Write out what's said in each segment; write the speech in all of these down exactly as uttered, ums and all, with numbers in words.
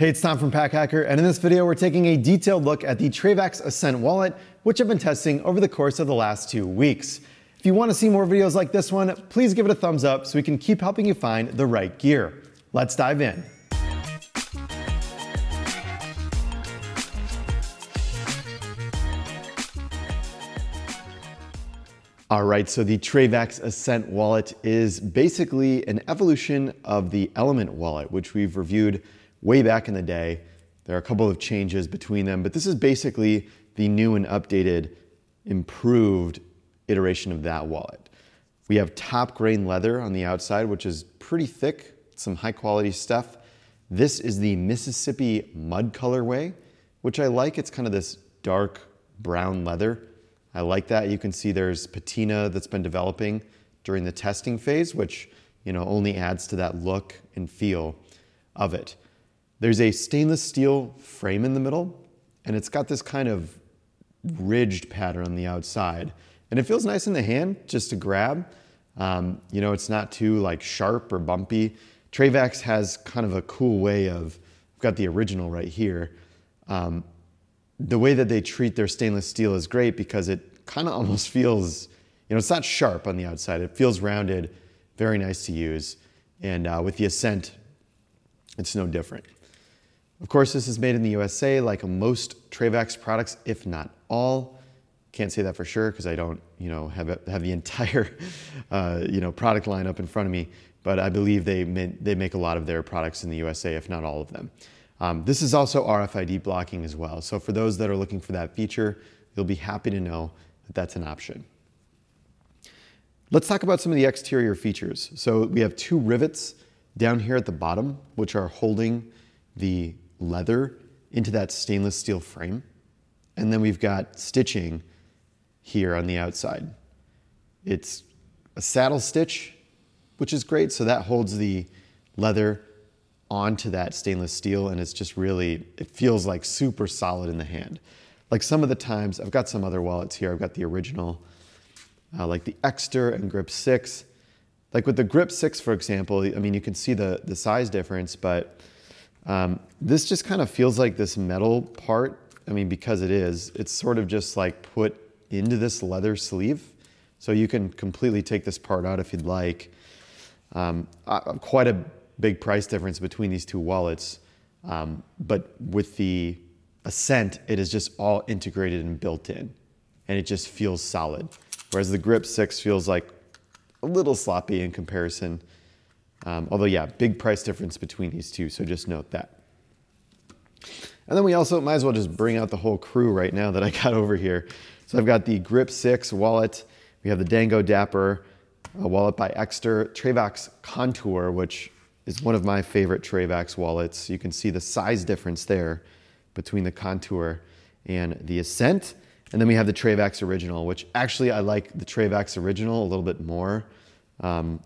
Hey, it's Tom from Pack Hacker, and in this video we're taking a detailed look at the Trayvax Ascent wallet, which I've been testing over the course of the last two weeks. If you want to see more videos like this one, please give it a thumbs up so we can keep helping you find the right gear. Let's dive in. All right, so the Trayvax Ascent wallet is basically an evolution of the Element wallet, which we've reviewed way back in the day. There are a couple of changes between them, but this is basically the new and updated, improved iteration of that wallet. We have top grain leather on the outside, which is pretty thick, some high quality stuff. This is the Mississippi Mud colorway, which I like. It's kind of this dark brown leather. I like that. You can see there's patina that's been developing during the testing phase, which, you know, only adds to that look and feel of it. There's a stainless steel frame in the middle, and it's got this kind of ridged pattern on the outside. And it feels nice in the hand just to grab. Um, you know, it's not too like sharp or bumpy. Trayvax has kind of a cool way of, I've got the original right here. Um, the way that they treat their stainless steel is great because it kind of almost feels, you know, it's not sharp on the outside. It feels rounded, very nice to use. And uh, with the Ascent, it's no different. Of course, this is made in the U S A like most Trayvax products, if not all. Can't say that for sure because I don't, you know, have a, have the entire, uh, you know, product lineup in front of me. But I believe they they make a lot of their products in the U S A, if not all of them. Um, this is also R F I D blocking as well. So for those that are looking for that feature, you'll be happy to know that that's an option. Let's talk about some of the exterior features. So we have two rivets down here at the bottom, which are holding the leather into that stainless steel frame. And then we've got stitching here on the outside. It's a saddle stitch, which is great. So that holds the leather onto that stainless steel. And it's just really, it feels like super solid in the hand. Like some of the times, I've got some other wallets here. I've got the original, uh, like the Ekster and Grip six. Like with the Grip six, for example, I mean, you can see the, the size difference, but Um, this just kind of feels like this metal part. I mean, because it is, it's sort of just like put into this leather sleeve. So you can completely take this part out if you'd like. Um, uh, quite a big price difference between these two wallets. Um, but with the Ascent, it is just all integrated and built in, and it just feels solid. Whereas the Grip six feels like a little sloppy in comparison. Um, although, yeah, big price difference between these two, so just note that. And then we also might as well just bring out the whole crew right now that I got over here. So I've got the Grip six wallet. We have the Dango Dapper, a wallet by Ekster, Trayvax Contour, which is one of my favorite Trayvax wallets. You can see the size difference there between the Contour and the Ascent. And then we have the Trayvax Original, which actually I like the Trayvax Original a little bit more. Um,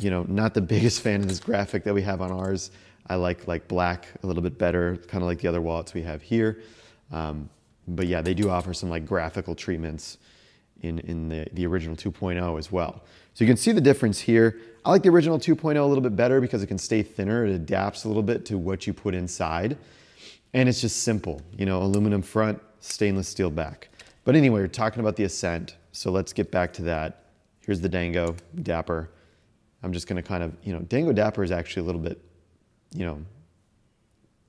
you know, not the biggest fan of this graphic that we have on ours. I like like black a little bit better, kind of like the other wallets we have here. Um, but yeah, they do offer some like graphical treatments in, in the, the original two point oh as well. So you can see the difference here. I like the original two point oh a little bit better because it can stay thinner. It adapts a little bit to what you put inside. And it's just simple, you know, aluminum front, stainless steel back. But anyway, we're talking about the Ascent. So let's get back to that. Here's the Dango Dapper. I'm just gonna kind of, you know, Dango Dapper is actually a little bit, you know,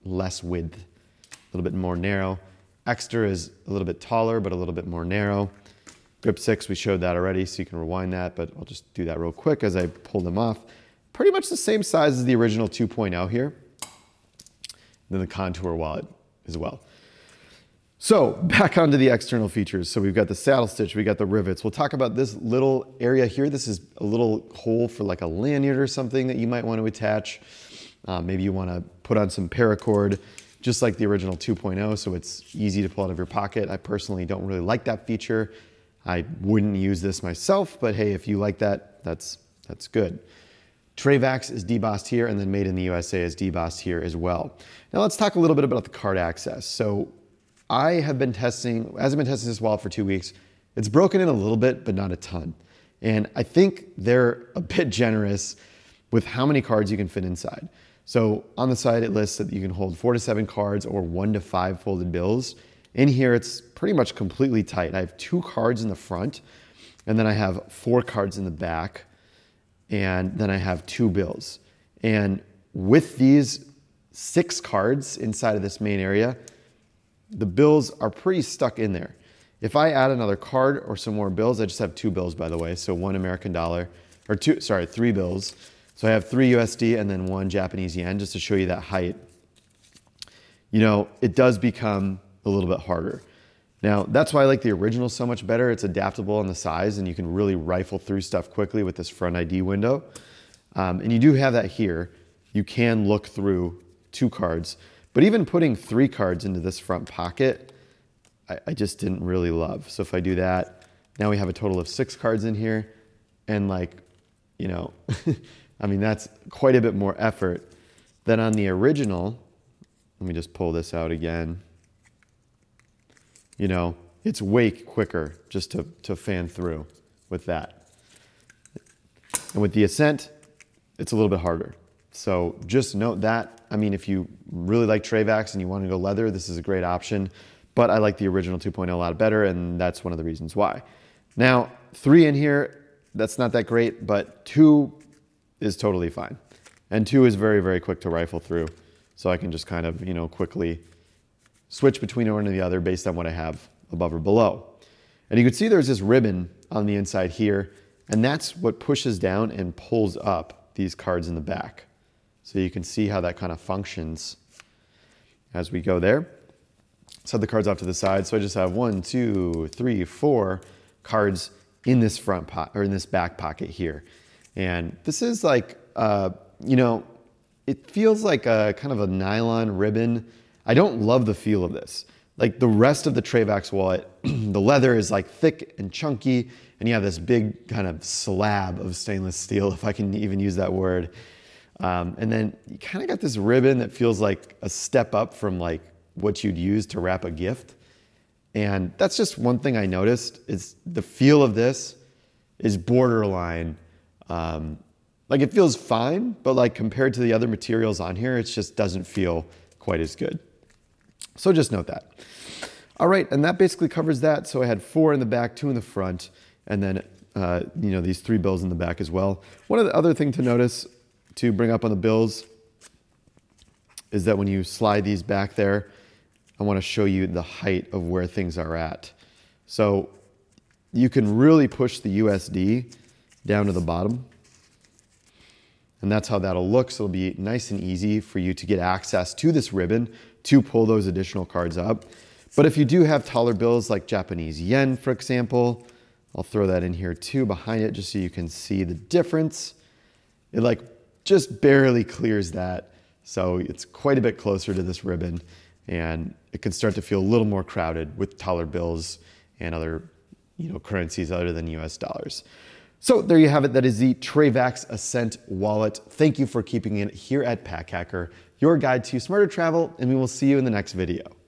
less width, a little bit more narrow. Ekster is a little bit taller, but a little bit more narrow. Grip six, we showed that already, so you can rewind that, but I'll just do that real quick as I pull them off. Pretty much the same size as the original two point oh here. And then the Contour wallet as well. So back onto the external features. So we've got the saddle stitch, we got the rivets. We'll talk about this little area here. This is a little hole for like a lanyard or something that you might want to attach. Uh, maybe you want to put on some paracord, just like the original two point oh, so it's easy to pull out of your pocket. I personally don't really like that feature. I wouldn't use this myself, but hey, if you like that, that's, that's good. Trayvax is debossed here, and then Made in the U S A is debossed here as well. Now let's talk a little bit about the card access. So I have been testing, as I've been testing this wallet for two weeks, it's broken in a little bit, but not a ton. And I think they're a bit generous with how many cards you can fit inside. So on the side, it lists that you can hold four to seven cards or one to five folded bills. In here, it's pretty much completely tight. I have two cards in the front, and then I have four cards in the back, and then I have two bills. And with these six cards inside of this main area, the bills are pretty stuck in there. If I add another card or some more bills, I just have two bills, by the way, so one American dollar, or two, sorry, three bills. So I have three U S D and then one Japanese yen, just to show you that height. You know, it does become a little bit harder. Now, that's why I like the original so much better. It's adaptable on the size, and you can really rifle through stuff quickly with this front I D window. Um, and you do have that here. You can look through two cards, but even putting three cards into this front pocket, I, I just didn't really love. So if I do that, now we have a total of six cards in here, and like, you know, I mean, that's quite a bit more effort than on the original. Let me just pull this out again. You know, it's way quicker just to, to fan through with that. And with the Ascent, it's a little bit harder. So just note that. I mean, if you really like Trayvax and you want to go leather, this is a great option, but I like the original two point oh a lot better, and that's one of the reasons why. Now, three in here, that's not that great, but two is totally fine. And two is very, very quick to rifle through. So I can just kind of, you know, quickly switch between one and the other based on what I have above or below. And you can see there's this ribbon on the inside here, and that's what pushes down and pulls up these cards in the back. So you can see how that kind of functions as we go there. Set the cards off to the side. So I just have one, two, three, four cards in this front pocket, or in this back pocket here. And this is like, uh, you know, it feels like a kind of a nylon ribbon. I don't love the feel of this. Like the rest of the Trayvax wallet, the leather is like thick and chunky, and you have this big kind of slab of stainless steel, if I can even use that word. Um, and then you kind of got this ribbon that feels like a step up from like what you'd use to wrap a gift. And that's just one thing I noticed, is the feel of this is borderline. Um, like it feels fine, but like compared to the other materials on here, it just doesn't feel quite as good. So just note that. All right, and that basically covers that. So I had four in the back, two in the front, and then uh, you know, these three bills in the back as well. One of the other thing to notice, to bring up on the bills, is that when you slide these back there, I want to show you the height of where things are at. So you can really push the U S D down to the bottom, and that's how that'll look. So it'll be nice and easy for you to get access to this ribbon to pull those additional cards up. But if you do have taller bills like Japanese yen, for example, I'll throw that in here too behind it, just so you can see the difference. It like just barely clears that. So it's quite a bit closer to this ribbon, and it can start to feel a little more crowded with taller bills and other, you know, currencies other than U S dollars. So there you have it. That is the Trayvax Ascent wallet. Thank you for keeping it here at Pack Hacker, your guide to smarter travel, and we will see you in the next video.